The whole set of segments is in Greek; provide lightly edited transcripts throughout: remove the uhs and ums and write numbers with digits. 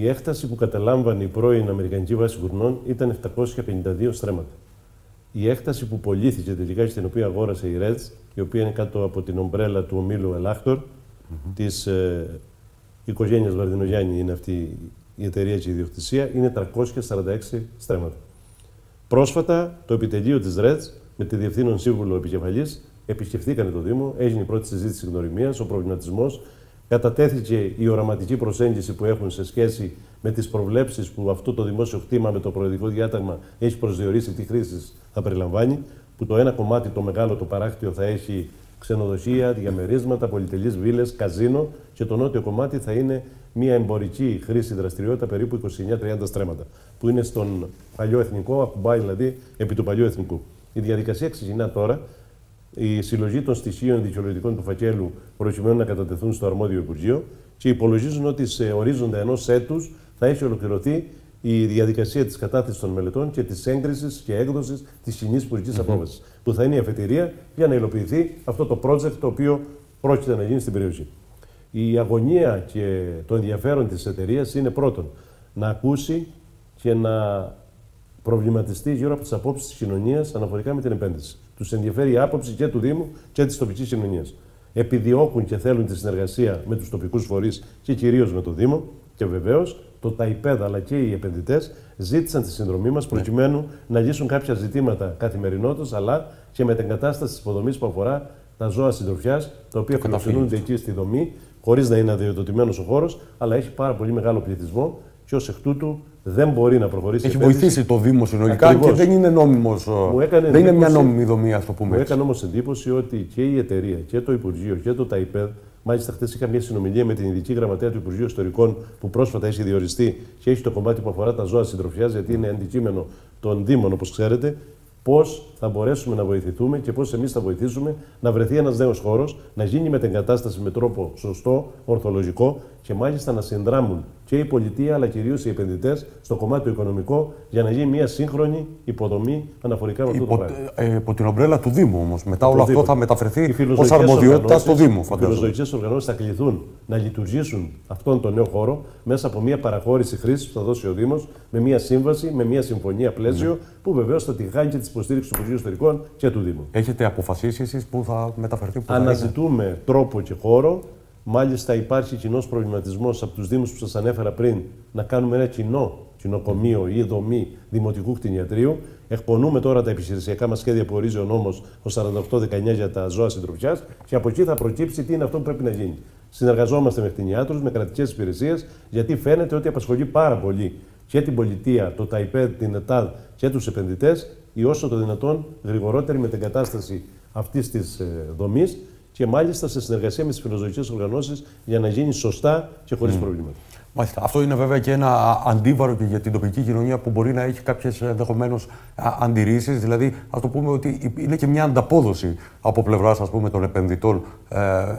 Η έκταση που καταλάμβανε η πρώην Αμερικανική βάση Γουρνών ήταν 752 στρέμματα. Η έκταση που πωλήθηκε τελικά και στην οποία αγόρασε η REDS, η οποία είναι κάτω από την ομπρέλα του ομίλου Ελάχτορ, της οικογένειας Βαρδινογιάννη είναι αυτή η εταιρεία και η ιδιοκτησία, είναι 346 στρέμματα. Πρόσφατα το επιτελείο της REDS με τη διευθύνων σύμβουλο επικεφαλής επισκεφθήκανε το Δήμο, έγινε η πρώτη συζήτηση γνωριμίας, ο προβληματισμός. Κατατέθηκε η οραματική προσέγγιση που έχουν σε σχέση με τις προβλέψεις που αυτό το δημόσιο κτήμα με το προεδρικό διάταγμα έχει προσδιορίσει τι χρήσεις θα περιλαμβάνει. Που το ένα κομμάτι, το μεγάλο, το παράκτιο, θα έχει ξενοδοχεία, διαμερίσματα, πολυτελείς βίλες, καζίνο και το νότιο κομμάτι θα είναι μια εμπορική χρήση δραστηριότητα περίπου 29-30 στρέμματα. Που είναι στον παλιό εθνικό, ακουμπάει δηλαδή επί του παλιού εθνικού. Η διαδικασία ξεκινά τώρα. Η συλλογή των στοιχείων δικαιολογητικών του φακέλου προκειμένου να κατατεθούν στο αρμόδιο Υπουργείο και υπολογίζουν ότι σε ορίζοντα ενός έτους θα έχει ολοκληρωθεί η διαδικασία της κατάθεσης των μελετών και της έγκρισης και έκδοσης της κοινής υπουργικής απόφασης, που θα είναι η αφετηρία για να υλοποιηθεί αυτό το project το οποίο πρόκειται να γίνει στην περιοχή. Η αγωνία και το ενδιαφέρον της εταιρείας είναι πρώτον να ακούσει και να προβληματιστεί γύρω από τις απόψεις της κοινωνίας αναφορικά με την επένδυση. Τους ενδιαφέρει η άποψη και του Δήμου και της τοπικής κοινωνίας. Επιδιώκουν και θέλουν τη συνεργασία με τους τοπικούς φορείς και κυρίως με το Δήμο. Και βεβαίως το ΤΑΙΠΕΔ αλλά και οι επενδυτές ζήτησαν τη συνδρομή μας προκειμένου να λύσουν κάποια ζητήματα καθημερινότητας αλλά και με την κατάσταση της υποδομής που αφορά τα ζώα συντροφιάς, τα οποία φιλοξενούνται εκεί στη δομή, χωρίς να είναι αδειοδοτημένος ο χώρος, αλλά έχει πάρα πολύ μεγάλο πληθυσμό και ως εκ τούτου. Δεν μπορεί να προχωρήσει. Έχει βοηθήσει το Δήμο συνολικά. Ακριβώς. Και δεν είναι νόμιμος. Δεν είναι μια νόμιμη δομή, ας το πούμε. Μου έκανε όμως εντύπωση ότι και η εταιρεία και το Υπουργείο και το ΤΑΙΠΕΔ, μάλιστα χθες είχα μια συνομιλία με την ειδική γραμματέα του Υπουργείου Ιστορικών, που πρόσφατα έχει διοριστεί και έχει το κομμάτι που αφορά τα ζώα συντροφιάς, γιατί είναι αντικείμενο των Δήμων, όπως ξέρετε. Πώς θα μπορέσουμε να βοηθηθούμε και πώς εμείς θα βοηθήσουμε να βρεθεί ένας νέος χώρος, να γίνει μετεγκατάσταση με τρόπο σωστό, ορθολογικό και μάλιστα να συνδράμουν και η πολιτεία αλλά κυρίως οι επενδυτές στο κομμάτι το οικονομικό για να γίνει μια σύγχρονη υποδομή αναφορικά με αυτό το πράγμα. Υπό την ομπρέλα του Δήμου όμως. Μετά όλο αυτό θα μεταφερθεί ως αρμοδιότητα στο Δήμο. Οι φιλοζωικές οργανώσεις θα κληθούν να λειτουργήσουν αυτόν τον νέο χώρο μέσα από μια παραχώρηση χρήσης που θα δώσει ο Δήμος με μια σύμβαση, με μια συμφωνία πλαίσιο που βεβαίως θα τη χάνει και τη υποστήριξη του Υπουργείου Ιστορικών και του Δήμου. Έχετε αποφασίσει εσείς πού θα μεταφερθεί, πού θα είναι? Αναζητούμε τρόπο και χώρο. Μάλιστα, υπάρχει κοινός προβληματισμός από τους Δήμους που σας ανέφερα πριν να κάνουμε ένα κοινό κοινοκομείο ή δομή δημοτικού κτηνιατρίου. Εκπονούμε τώρα τα επιχειρησιακά μας σχέδια που ορίζει ο νόμος το 4819 για τα ζώα συντροφιάς και από εκεί θα προκύψει τι είναι αυτό που πρέπει να γίνει. Συνεργαζόμαστε με κτηνιάτρους, με κρατικές υπηρεσίες, γιατί φαίνεται ότι απασχολεί πάρα πολύ και την πολιτεία, το ΤΑΙΠΕΔ, την ΕΤΑΔ και τους επενδυτές η όσο το δυνατόν γρηγορότερη μετεγκατάσταση αυτής της δομής. Και μάλιστα σε συνεργασία με τις φιλοζωικές οργανώσεις για να γίνει σωστά και χωρίς προβλήματα. Μάλιστα. Αυτό είναι βέβαια και ένα αντίβαρο και για την τοπική κοινωνία που μπορεί να έχει κάποιες ενδεχομένως αντιρρήσεις. Δηλαδή, ας το πούμε ότι είναι και μια ανταπόδοση από πλευράς των επενδυτών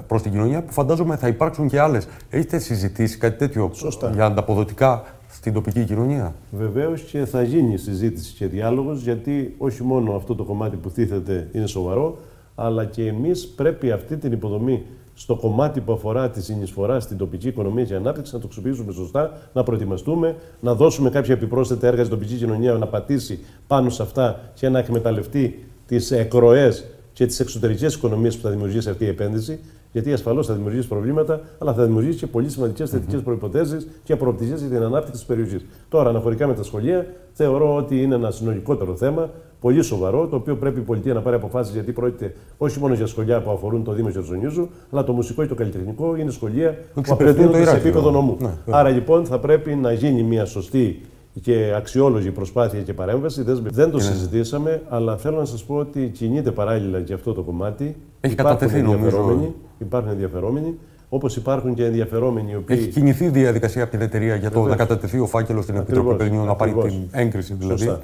προς την κοινωνία που φαντάζομαι θα υπάρξουν και άλλες. Έχετε συζητήσει κάτι τέτοιο σωστά για ανταποδοτικά στην τοπική κοινωνία? Βεβαίως και θα γίνει συζήτηση και διάλογος, γιατί όχι μόνο αυτό το κομμάτι που τίθεται είναι σοβαρό, αλλά και εμείς πρέπει αυτή την υποδομή στο κομμάτι που αφορά τη συνεισφορά στην τοπική οικονομία και ανάπτυξη να το αξιοποιήσουμε σωστά, να προετοιμαστούμε, να δώσουμε κάποια επιπρόσθετα έργα στην τοπική κοινωνία να πατήσει πάνω σε αυτά και να εκμεταλλευτεί τις εκροές και τις εξωτερικές οικονομίες που θα δημιουργήσει αυτή η επένδυση. Γιατί ασφαλώς θα δημιουργήσει προβλήματα, αλλά θα δημιουργήσει και πολύ σημαντικές θετικές προϋποθέσεις και προοπτικές για την ανάπτυξη της περιοχής. Τώρα, αναφορικά με τα σχολεία, θεωρώ ότι είναι ένα συνολικότερο θέμα, πολύ σοβαρό, το οποίο πρέπει η πολιτεία να πάρει αποφάσεις, γιατί πρόκειται όχι μόνο για σχολεία που αφορούν το Δήμο Χερσονήσου, αλλά το μουσικό ή το καλλιτεχνικό είναι σχολεία που απευθύνονται σε επίπεδο νομού. Άρα λοιπόν θα πρέπει να γίνει μια σωστή και αξιόλογη προσπάθεια και παρέμβαση. Δεν το συζητήσαμε, αλλά θέλω να σας πω ότι κινείται παράλληλα και αυτό το κομμάτι. Έχει κατατεθεί, νομίζω. Υπάρχουν ενδιαφερόμενοι, όπως υπάρχουν και ενδιαφερόμενοι οι οποίοι. Έχει κινηθεί η διαδικασία από την εταιρεία για το να κατατεθεί ο φάκελος στην Επιτροπή Παιδιών, να πάρει την έγκριση δηλαδή.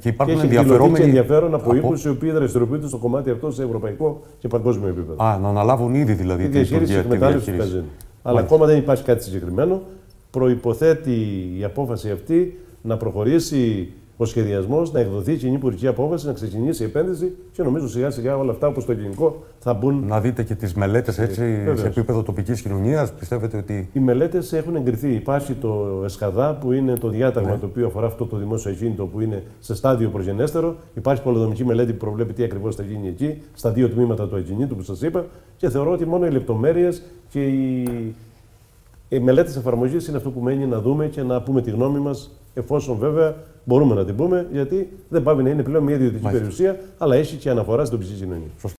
Και υπάρχουν και ενδιαφέρον από οίκους οι οποίοι δραστηριοποιούνται στο κομμάτι αυτό σε ευρωπαϊκό και παγκόσμιο επίπεδο. Να αναλάβουν ήδη δηλαδή τη διαχείριση. Αλλά ακόμα δεν υπάρχει κάτι συγκεκριμένο. Προϋποθέτει η απόφαση αυτή να προχωρήσει ο σχεδιασμός, να εκδοθεί κοινή υπουργική απόφαση, να ξεκινήσει η επένδυση και νομίζω σιγά σιγά όλα αυτά όπως το κοινικό θα μπουν. Να δείτε και τις μελέτες έτσι, σε επίπεδο τοπικής κοινωνίας, πιστεύετε ότι. Οι μελέτες έχουν εγκριθεί. Υπάρχει το ΕΣΚΑΔΑ που είναι το διάταγμα το οποίο αφορά αυτό το δημόσιο ακίνητο που είναι σε στάδιο προγενέστερο. Υπάρχει πολεοδομική μελέτη που προβλέπει τι ακριβώς θα γίνει εκεί, στα δύο τμήματα του ακινήτου που σας είπα και θεωρώ ότι μόνο οι λεπτομέρειες και οι μελέτες εφαρμογής είναι αυτό που μένει να δούμε και να πούμε τη γνώμη μας, εφόσον βέβαια μπορούμε να την πούμε, γιατί δεν πάει να είναι πλέον μια ιδιωτική περιουσία, αλλά έχει και αναφορά στην τοπική κοινωνία.